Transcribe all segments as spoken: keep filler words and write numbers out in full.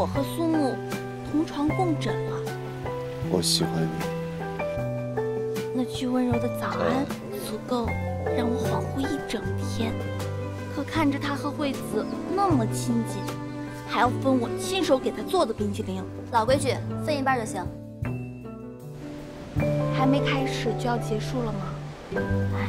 我和苏沐同床共枕了。我喜欢你。那句温柔的早安足够让我恍惚一整天。可看着他和惠子那么亲近，还要分我亲手给他做的冰淇淋。老规矩，分一半就行。还没开始就要结束了吗？唉。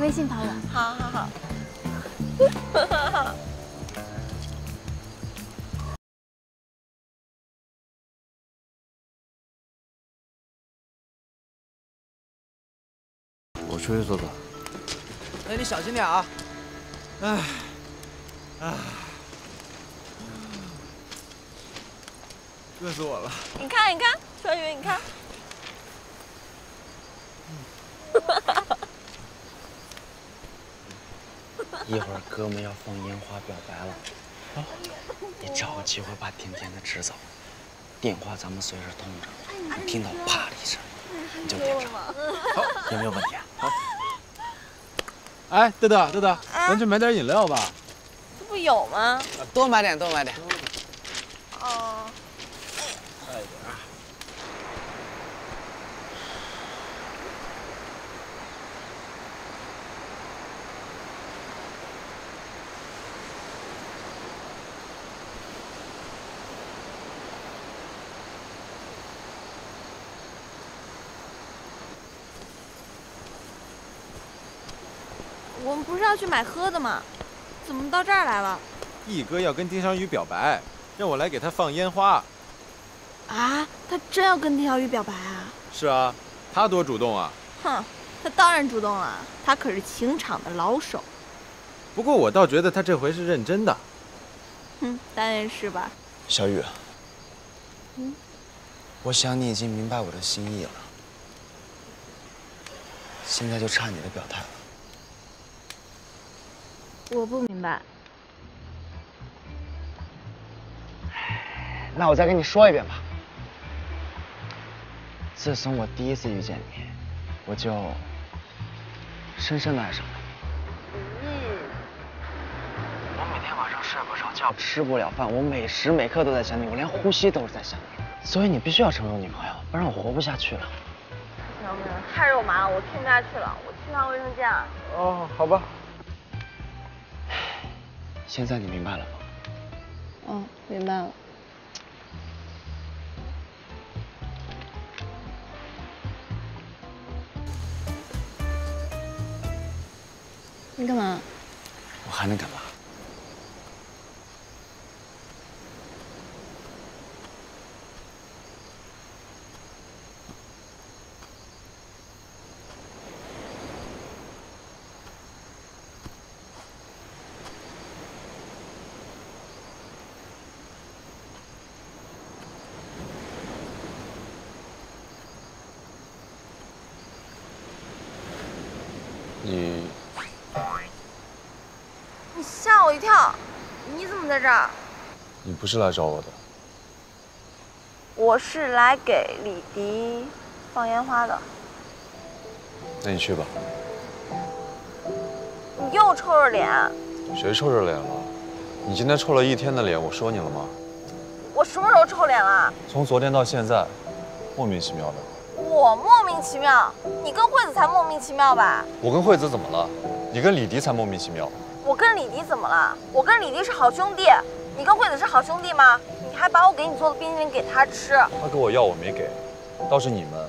微信发了，好好好。我出去走走。哎，你小心点啊！哎，哎，热死我了！你看，你看，川渝，你看。嗯 一会儿哥们要放烟花表白了，啊！你找个机会把甜甜的支走，电话咱们随时通着，你听到啪的一声，你就点上，好，有没有问题啊？好。哎，豆豆，豆豆，咱去买点饮料吧。这不有吗？多买点，多买点。哦。快点啊！我们不是要去买喝的吗？怎么到这儿来了？毅哥要跟丁香鱼表白，让我来给他放烟花。啊，他真要跟丁香鱼表白啊？是啊，他多主动啊！哼，他当然主动了，他可是情场的老手。不过我倒觉得他这回是认真的。哼，当然是吧。小雨，嗯，我想你已经明白我的心意了，现在就差你的表态了。 我不明白，那我再跟你说一遍吧。自从我第一次遇见你，我就深深的爱上了你。我每天晚上睡不着觉，吃不了饭，我每时每刻都在想你，我连呼吸都是在想你。所以你必须要成为我女朋友，不然我活不下去了。不行不行，太肉麻了，我听不下去了，我去趟卫生间啊。哦，好吧。 现在你明白了吗？嗯，明白了。你干嘛？我还能干嘛？你，你吓我一跳！你怎么在这儿？你不是来找我的。我是来给李迪放烟花的。那你去吧。你又臭着脸。谁臭着脸了？你今天臭了一天的脸，我说你了吗？我什么时候臭脸了？从昨天到现在，莫名其妙的。 我莫名其妙，你跟惠子才莫名其妙吧？我跟惠子怎么了？你跟李迪才莫名其妙。我跟李迪怎么了？我跟李迪是好兄弟，你跟惠子是好兄弟吗？你还把我给你做的冰淇淋给他吃，他给我要我没给，倒是你们，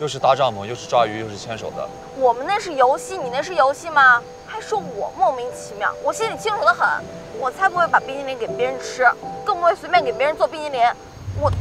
又是搭帐篷，又是抓鱼，又是牵手的。我们那是游戏，你那是游戏吗？还说我莫名其妙，我心里清楚的很，我才不会把冰淇淋给别人吃，更不会随便给别人做冰淇淋，我。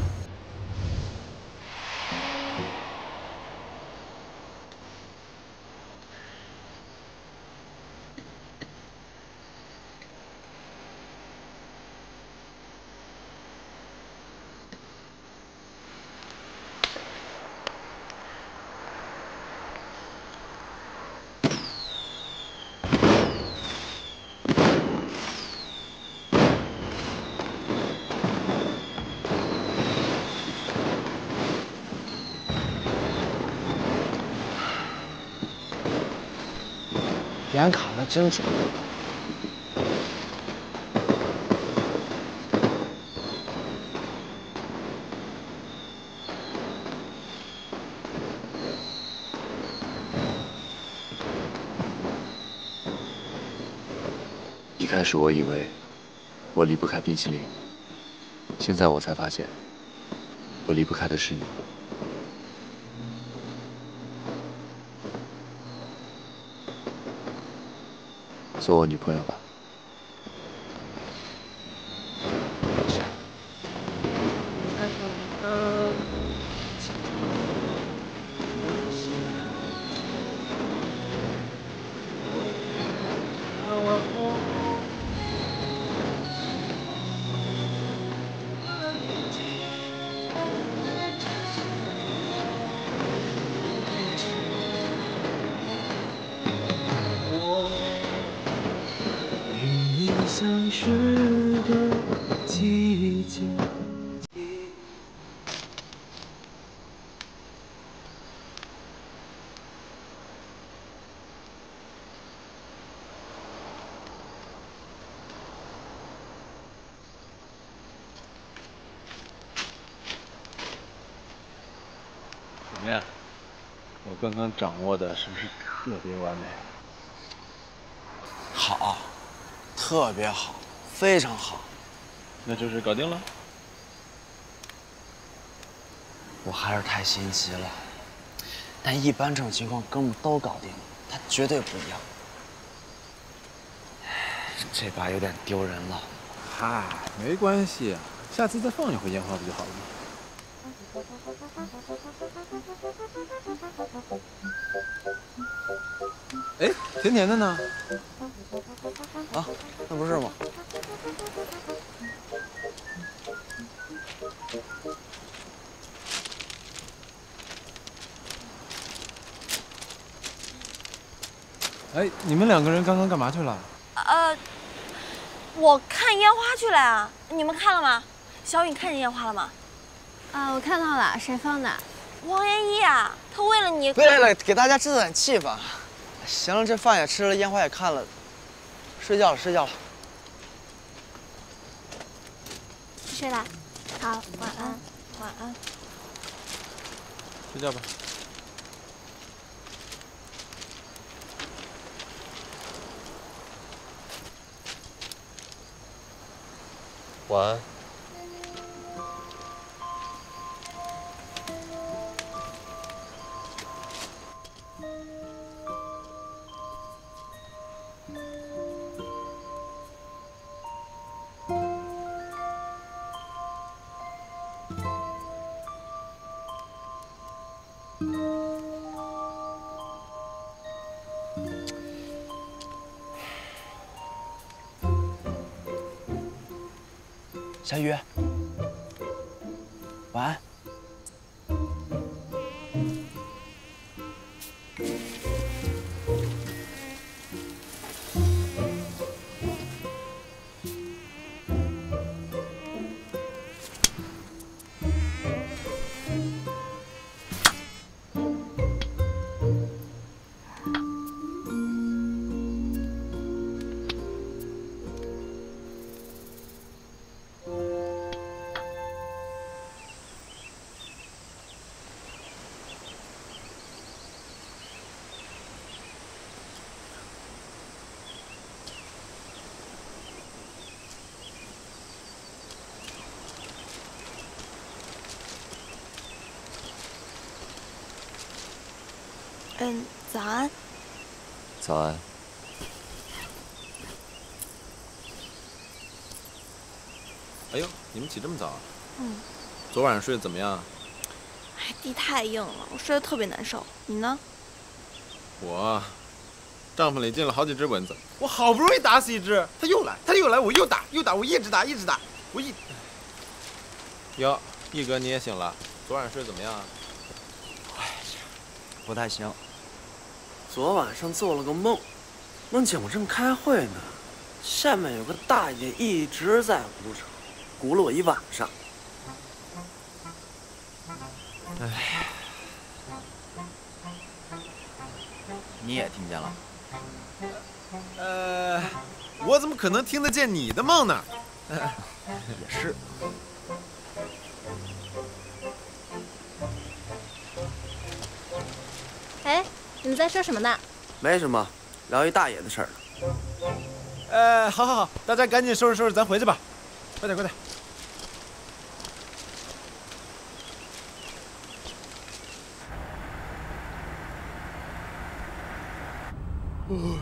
严卡的精准。 一开始我以为我离不开冰淇淋，现在我才发现，我离不开的是你。做我女朋友吧。 怎么样？我刚刚掌握的是不是特别完美？好，特别好，非常好。那就是搞定了。我还是太心急了，但一般这种情况哥们都搞定了，他绝对不一样。这把有点丢人了。嗨，没关系，下次再放一回烟花不就好了吗？ 哎，甜甜的呢？啊，那不是吗？哎，你们两个人刚刚干嘛去了？呃，我看烟花去了啊！你们看了吗？小雨，你看见烟花了吗？ 啊，我看到了，谁放的？王元一啊，他为了你，为了给大家制造点气氛。行了，这饭也吃了，烟花也看了，睡觉了，睡觉了。去睡了，好，晚安，晚安。睡觉吧。晚安。 小雨，晚安。嗯，早安。早安。哎呦，你们起这么早啊？嗯。昨晚睡得怎么样？哎，地太硬了，我睡得特别难受。你呢？我，帐篷里进了好几只蚊子，我好不容易打死一只，它又来，它又来，我又打，又打，我一直打，一直打，我一。哟，毅哥你也醒了，昨晚睡得怎么样啊？ 不太行。昨晚上做了个梦，梦见我正开会呢，下面有个大爷一直在鼓掌，鼓了我一晚上。哎，你也听见了？呃，我怎么可能听得见你的梦呢？呃、也是。 哎，你们在说什么呢？没什么，聊一大爷的事儿呢。呃，好，好，好，大家赶紧收拾收拾，咱回去吧，快点，快点。哦。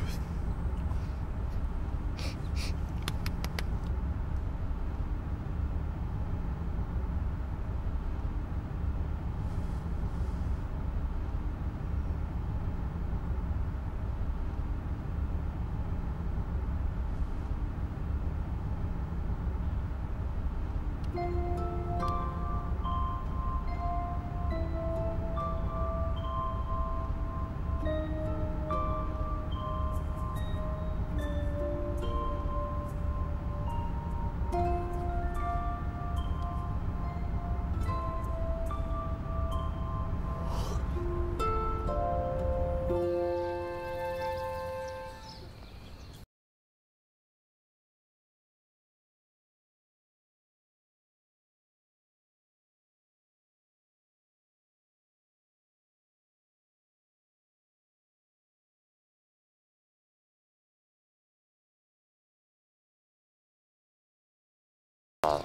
啊，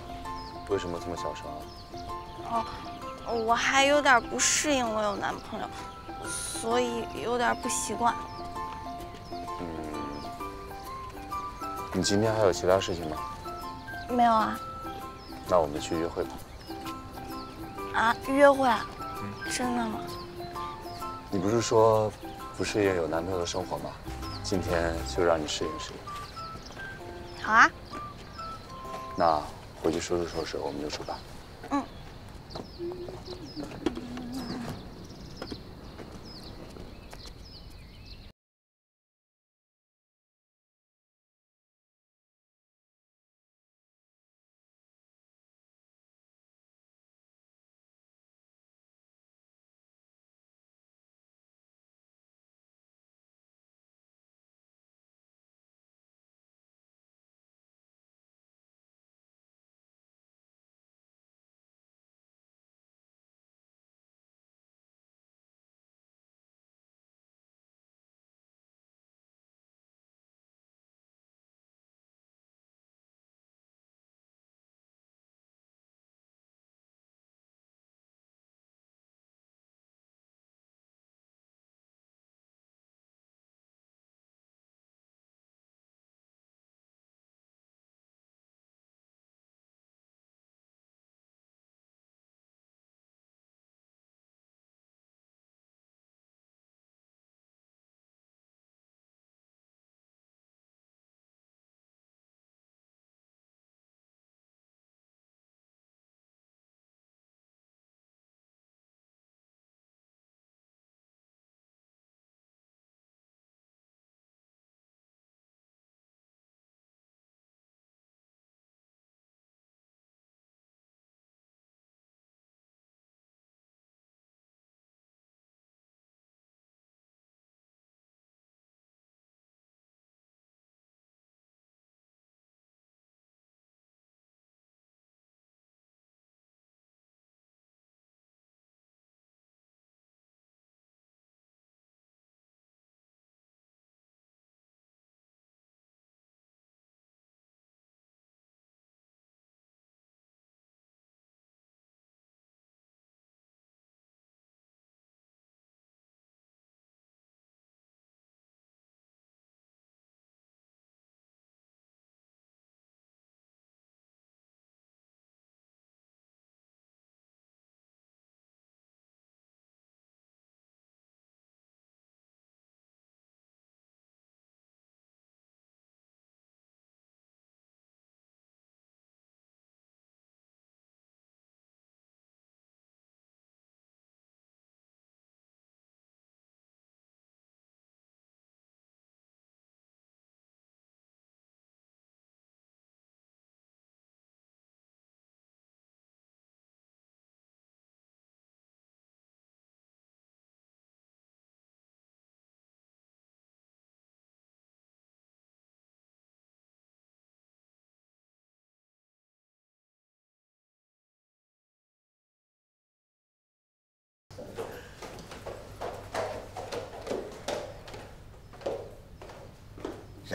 为什么这么小声啊？哦，我还有点不适应，我有男朋友，所以有点不习惯。嗯，你今天还有其他事情吗？没有啊。那我们去约会吧。啊，约会？嗯，真的吗？你不是说不适应有男朋友的生活吗？今天就让你适应适应。好啊。那。 回去收拾收拾，我们就出发。嗯。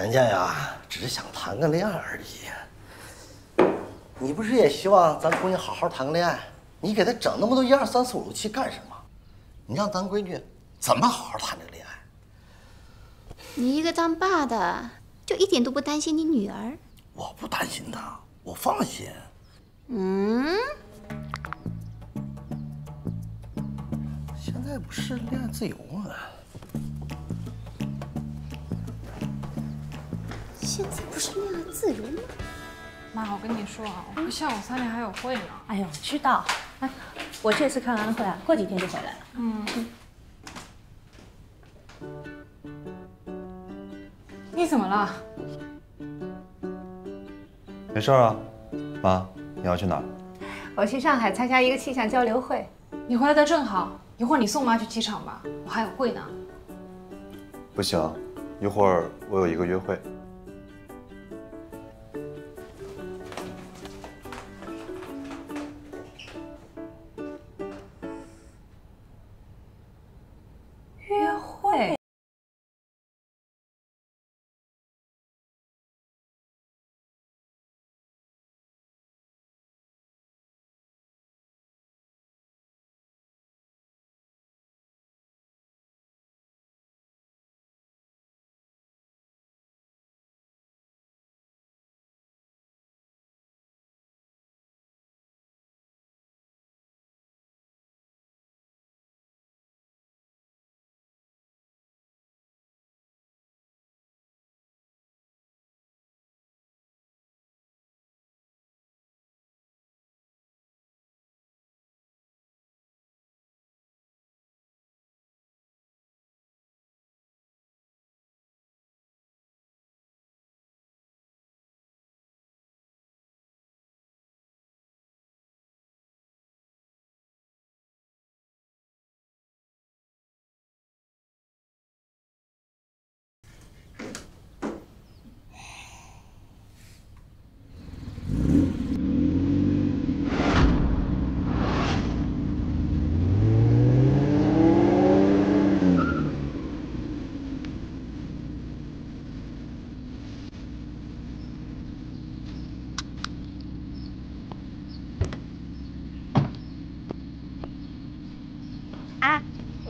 人家呀，只是想谈个恋爱而已。你不是也希望咱闺女好好谈个恋爱？你给她整那么多一二三四五六七干什么？你让咱闺女怎么好好谈这个恋爱？你一个当爸的，就一点都不担心你女儿？我不担心她，我放心。嗯。 现在不是恋爱自由吗？现在不是恋爱自由吗？妈，我跟你说啊，我下午三点还有会呢。哎呦，知道。哎，我这次开完了会啊，过几天就回来了。嗯。你怎么了？没事啊，妈，你要去哪儿？我去上海参加一个气象交流会。你回来的正好。 一会儿你送妈去机场吧，我还有会呢。不行，一会儿我有一个约会。约会？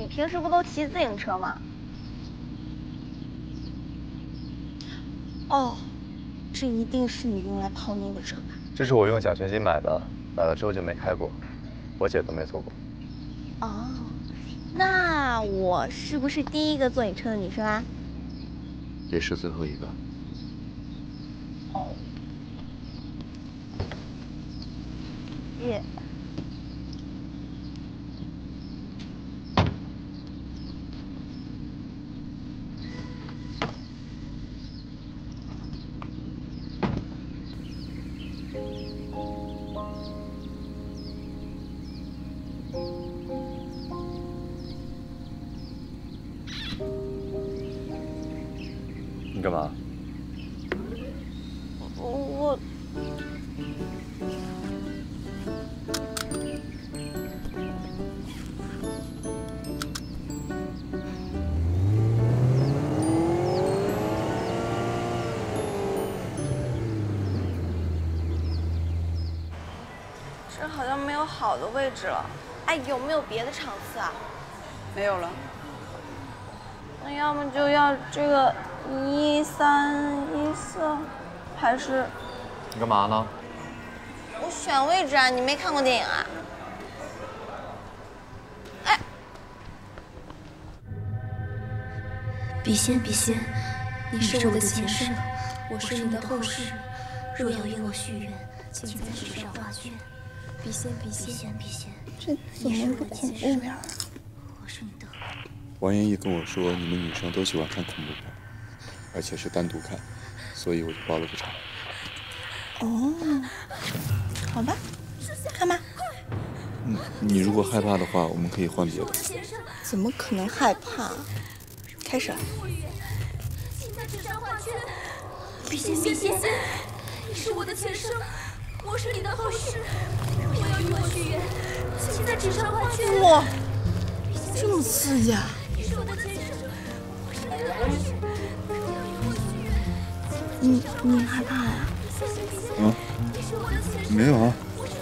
平时不都骑自行车吗？哦，这一定是你用来泡妞的车吧？这是我用奖学金买的，买了之后就没开过，我姐都没坐过。哦，那我是不是第一个坐你车的女生啊？也是最后一个。哦。耶。 你干嘛？我这好像没有好的位置了。哎，有没有别的场次啊？没有了。那要么就要这个。 一三一四，还是？你干嘛呢？我选位置啊！你没看过电影啊？哎，笔仙，笔仙，你是我的前世，我是你的后世。若要与我续缘，请在纸上画卷。笔仙，笔仙，笔仙，这怎么不恐怖片？我是你的。王艳一跟我说，你们女生都喜欢看恐怖片。 而且是单独看，所以我就报了个场。哦，好吧，看吧。嗯，你如果害怕的话，我们可以换别的。怎么可能害怕？开始。笔仙，笔仙，你是我的前生，我是你的后世。我要与我续缘，请在纸上画圈。哇，这么刺激啊！你是我的前生，我是你的后世。 我要与我续缘，你你害怕呀？啊？没有啊，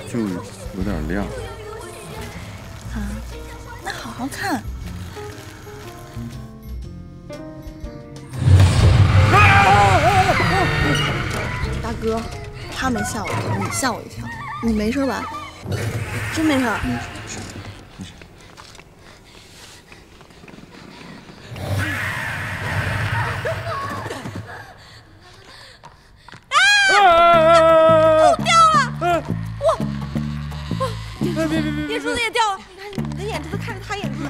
就有点亮。啊？那好好看。 大哥，他没吓我一跳，你吓我一跳。你没事吧？真没事。没事，没事。啊！掉了！哇！哇！别别别！眼珠子也掉了。你看你的眼珠子看着他眼珠子。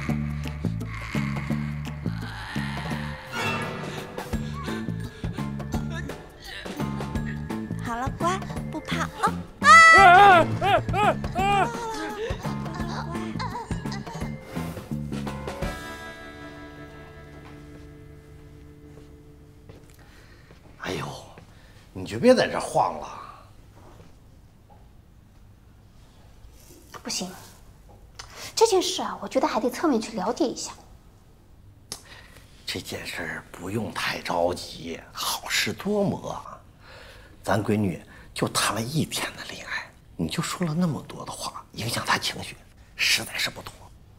好了，乖，不怕啊！啊！哎呦，你就别在这晃了。不行，这件事啊，我觉得还得侧面去了解一下。这件事不用太着急，好事多磨。 咱闺女就谈了一天的恋爱，你就说了那么多的话，影响她情绪，实在是不妥。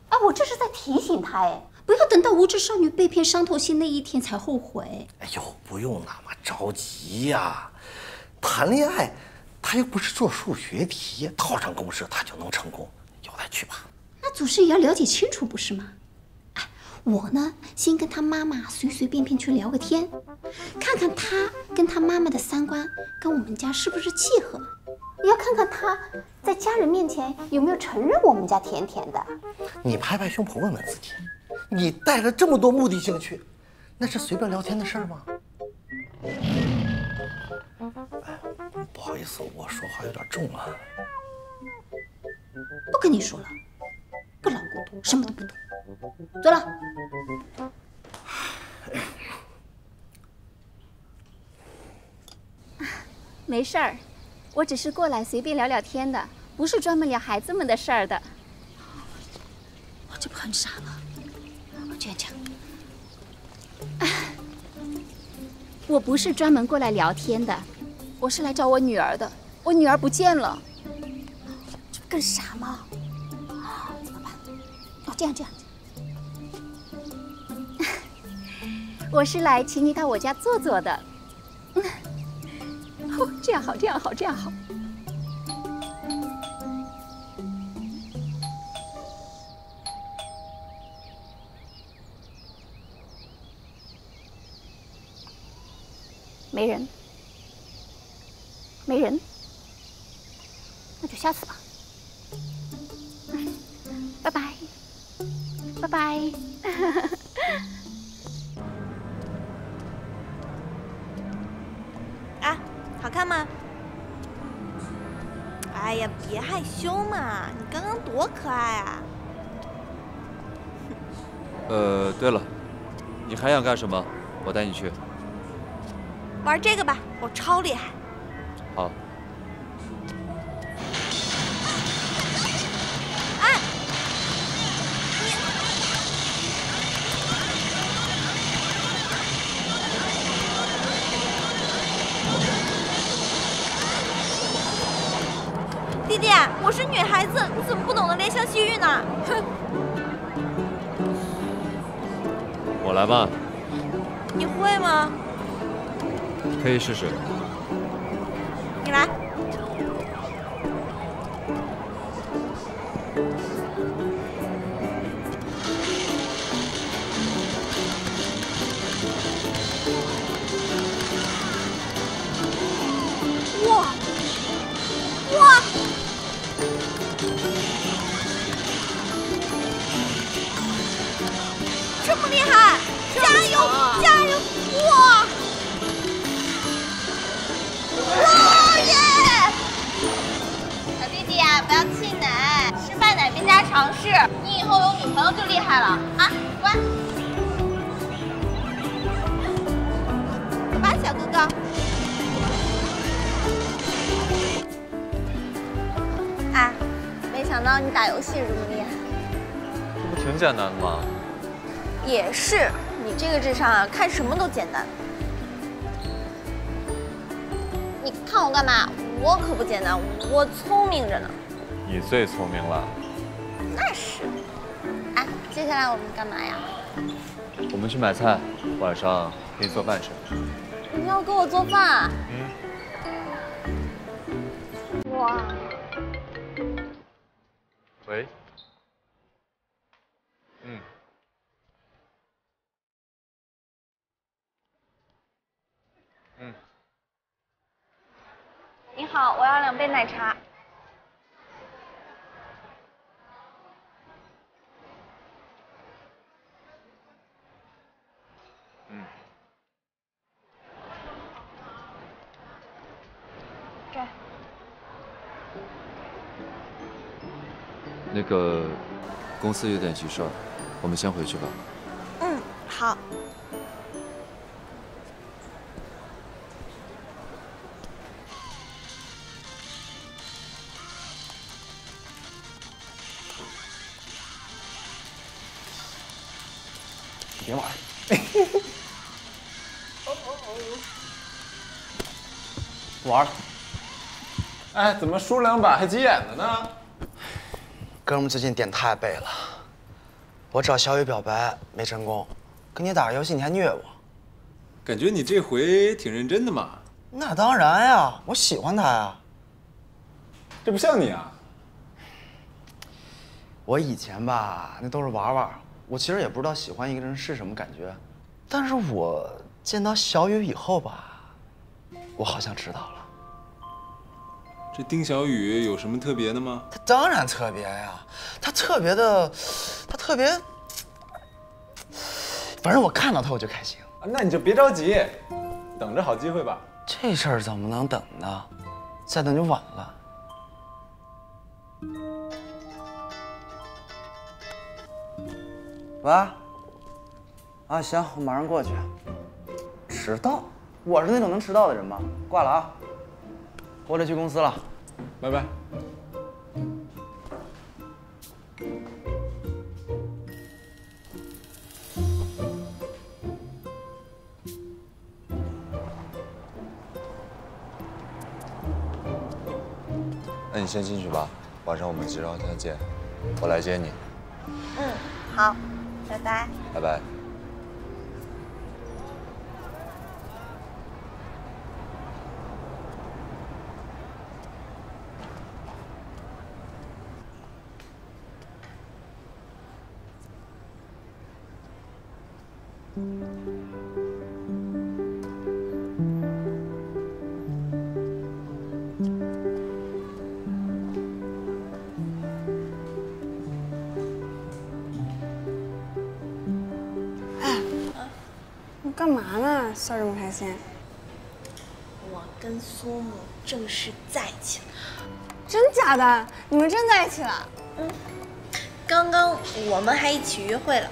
啊，我这是在提醒她，哎，不要等到无知少女被骗伤透心那一天才后悔。哎呦，不用那么着急呀，谈恋爱，她又不是做数学题，套上公式她就能成功，由她去吧。那总是也要了解清楚，不是吗？ 我呢，先跟他妈妈随随便便去聊个天，看看他跟他妈妈的三观跟我们家是不是契合，也要看看他在家人面前有没有承认我们家甜甜的。你拍拍胸脯问问自己，你带着这么多目的性去，那是随便聊天的事儿吗？不好意思，我说话有点重啊。不跟你说了，不老孤独，什么都不懂。 走了。没事儿，我只是过来随便聊聊天的，不是专门聊孩子们的事儿的。我这不很傻吗？我这样这样。我不是专门过来聊天的，我是来找我女儿的。我女儿不见了，这不更傻吗？怎么办？哦，这样这样。 我是来请你到我家坐坐的，哦，这样好，这样好，这样好。没人，没人，那就下次吧。拜拜，拜拜。好看吗？哎呀，别害羞嘛！你刚刚多可爱啊！呃，对了，你还想干什么？我带你去。玩这个吧，我超厉害。好。哎！你。 弟弟，我是女孩子，你怎么不懂得怜香惜玉呢？哼！我来吧。你会吗？可以试试。你来。哇！哇！ 这么厉害，加油，加油！哇！哇耶！小弟弟呀，不要气馁，失败乃兵家常事。你以后有女朋友就厉害了啊！乖，走吧，小哥哥。哎，没想到你打游戏这么厉害。这不挺简单的吗？ 也是，你这个智商啊，看什么都简单。你看我干嘛？我可不简单，我聪明着呢。你最聪明了。那是。哎，接下来我们干嘛呀？我们去买菜，晚上给你做饭吃。你要给我做饭？嗯。哇。喂。嗯。 嗯，你好，我要两杯奶茶。嗯，这。那个，公司有点急事儿，我们先回去吧。嗯，好。 别玩！玩！哎，怎么输两把还急眼了呢？哥们最近点太背了，我找小雨表白没成功，跟你打个游戏你还虐我，感觉你这回挺认真的嘛？那当然呀，我喜欢他呀。这不像你啊！我以前吧，那都是玩玩。 我其实也不知道喜欢一个人是什么感觉，但是我见到小雨以后吧，我好像知道了。这丁小雨有什么特别的吗？他当然特别呀，他特别的，他特别，反正我看到他我就开心。那你就别着急，等着好机会吧。这事儿怎么能等呢？再等就晚了。 喂，啊行，我马上过去。迟到？我是那种能迟到的人吗？挂了啊，我得去公司了，拜拜。那你先进去吧，晚上我们集装箱见，我来接你。嗯，好。 拜拜，拜拜。干嘛呢？笑这么开心？我跟苏木正式在一起了。真假的？你们真在一起了？嗯。刚刚我们还一起约会了。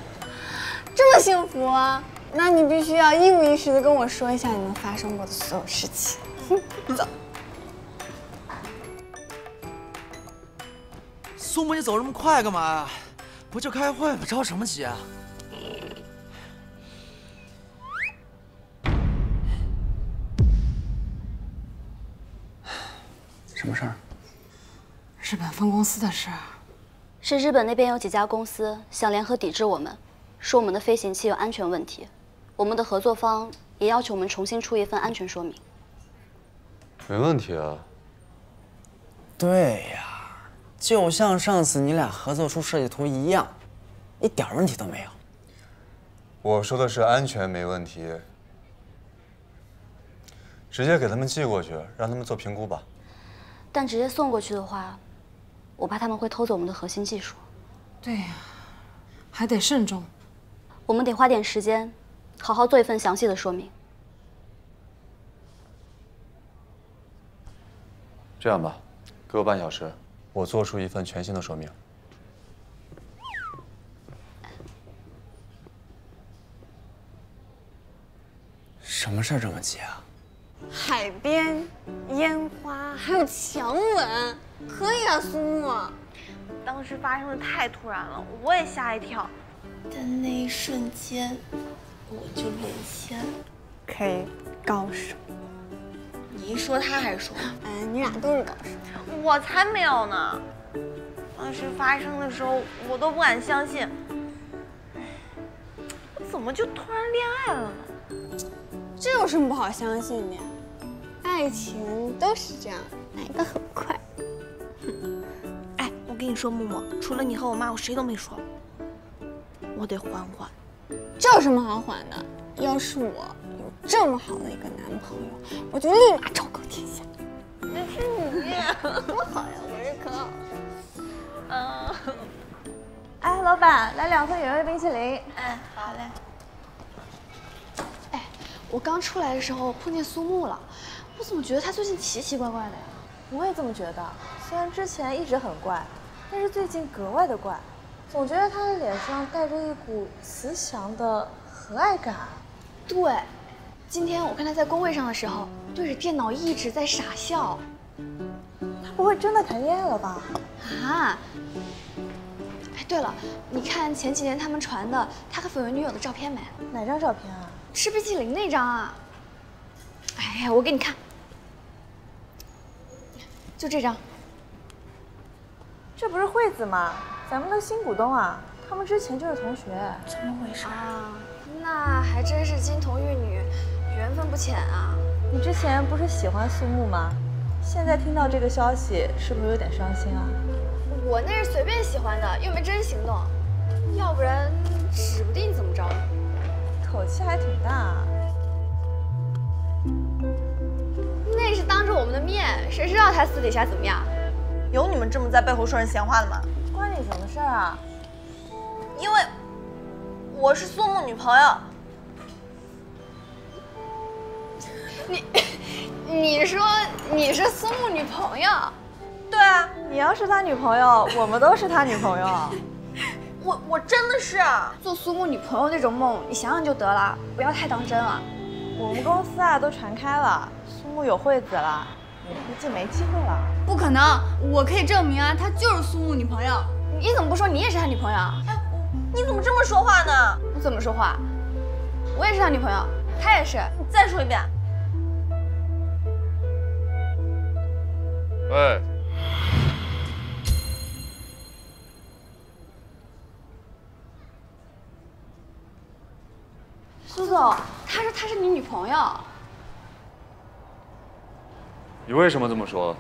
这么幸福啊？那你必须要一五一十的跟我说一下你们发生过的所有事情。走。苏木，你走这么快干嘛呀？不就开会吗？着什么急啊？ 什么事儿？日本分公司的事儿，是日本那边有几家公司想联合抵制我们，说我们的飞行器有安全问题，我们的合作方也要求我们重新出一份安全说明。没问题啊。对呀，就像上次你俩合作出设计图一样，一点问题都没有。我说的是安全没问题，直接给他们寄过去，让他们做评估吧。 但直接送过去的话，我怕他们会偷走我们的核心技术。对呀，还得慎重。我们得花点时间，好好做一份详细的说明。这样吧，给我半小时，我做出一份全新的说明。什么事儿这么急啊？ 海边、烟花，还有强吻，可以啊，苏木。当时发生的太突然了，我也吓一跳。但那一瞬间，我就沦陷。可以告诉我，你姨说他还说，哎，你俩都是搞事。我才没有呢。当时发生的时候，我都不敢相信。我怎么就突然恋爱了呢？这有什么不好相信的？爱情都是这样，来得很快。哎，我跟你说，木木，除了你和我妈，我谁都没说。我得缓缓。这有什么好缓的？要是我有这么好的一个男朋友，我就立马昭告天下。那是你呀，多好呀！我这可好。嗯。哎，老板，来两份原味冰淇淋。哎，好嘞。哎，我刚出来的时候碰见苏木了，我怎么觉得他最近奇奇怪怪的呀？我也这么觉得，虽然之前一直很怪，但是最近格外的怪。总觉得他的脸上带着一股慈祥的和蔼感。对，今天我看他在工位上的时候，对着电脑一直在傻笑。他不会真的谈恋爱了吧？啊！哎，对了，你看前几天他们传的他和绯闻女友的照片没？哪张照片啊？吃冰淇淋那张啊！哎呀，我给你看，就这张。这不是惠子吗？咱们的新股东啊，他们之前就是同学，怎么回事啊？那还真是金童玉女，缘分不浅啊。你之前不是喜欢苏木吗？现在听到这个消息，是不是有点伤心啊？我那是随便喜欢的，又没真行动，要不然指不定怎么着。口气还挺大啊。那是当着我们的面，谁知道他私底下怎么样？有你们这么在背后说人闲话的吗？关你什么事儿啊？因为我是苏木女朋友。你，你说你是苏木女朋友？对啊，你要是他女朋友，我们都是他女朋友。我我真的是做苏木女朋友那种梦，你想想就得了，不要太当真了。我们公司啊都传开了，苏木有惠子了。我估计没机会了。不可能，我可以证明啊，她就是苏木女朋友。你怎么不说你也是她女朋友？哎，你怎么这么说话呢？我怎么说话？我也是她女朋友，她也是。你再说一遍。喂。苏总，她说她是你女朋友。你为什么这么说？